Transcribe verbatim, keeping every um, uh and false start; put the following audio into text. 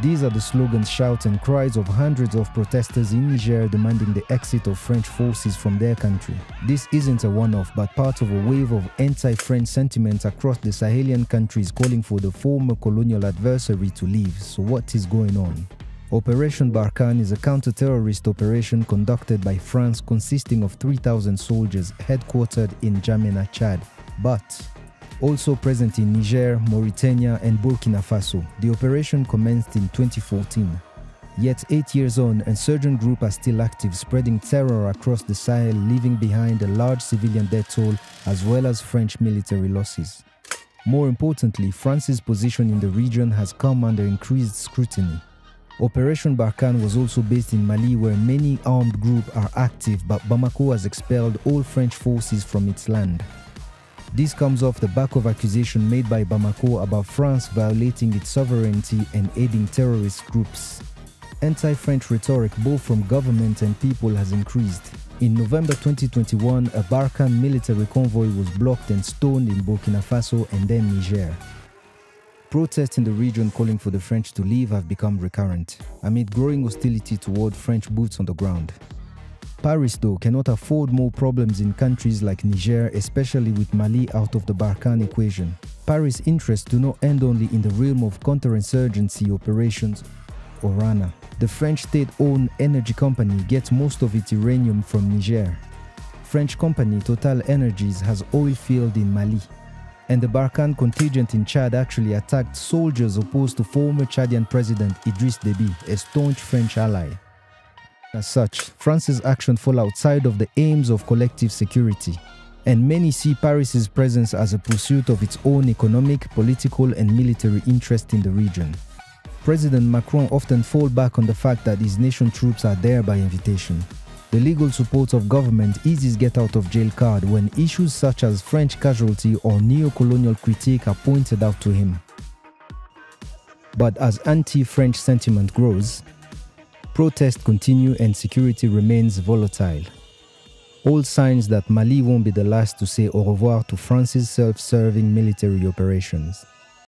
These are the slogans, shouts and cries of hundreds of protesters in Niger demanding the exit of French forces from their country. This isn't a one-off but part of a wave of anti-French sentiments across the Sahelian countries calling for the former colonial adversary to leave. So what is going on? Operation Barkhane is a counter-terrorist operation conducted by France consisting of three thousand soldiers headquartered in N'Djamena, Chad, but also present in Niger, Mauritania and Burkina Faso. The operation commenced in twenty fourteen. Yet eight years on, a insurgent group are still active, spreading terror across the Sahel, leaving behind a large civilian death toll as well as French military losses. More importantly, France's position in the region has come under increased scrutiny. Operation Barkhane was also based in Mali, where many armed groups are active, but Bamako has expelled all French forces from its land. This comes off the back of accusations made by Bamako about France violating its sovereignty and aiding terrorist groups. Anti-French rhetoric both from government and people has increased. In November twenty twenty-one, a Barkhane military convoy was blocked and stoned in Burkina Faso and then Niger. Protests in the region calling for the French to leave have become recurrent, amid growing hostility toward French boots on the ground. Paris, though, cannot afford more problems in countries like Niger, especially with Mali out of the Barkhane equation. Paris' interests do not end only in the realm of counterinsurgency operations. Orana, the French state-owned energy company, gets most of its uranium from Niger. French company Total Energies has oil field in Mali. And the Barkhane contingent in Chad actually attacked soldiers opposed to former Chadian president Idriss Déby, a staunch French ally. As such, France's actions fall outside of the aims of collective security, and many see Paris's presence as a pursuit of its own economic, political and military interest in the region. President Macron often falls back on the fact that his nation troops are there by invitation. The legal support of government is his get-out-of-jail card when issues such as French casualty or neo-colonial critique are pointed out to him. But as anti-French sentiment grows, protests continue and security remains volatile. All signs that Mali won't be the last to say au revoir to France's self-serving military operations.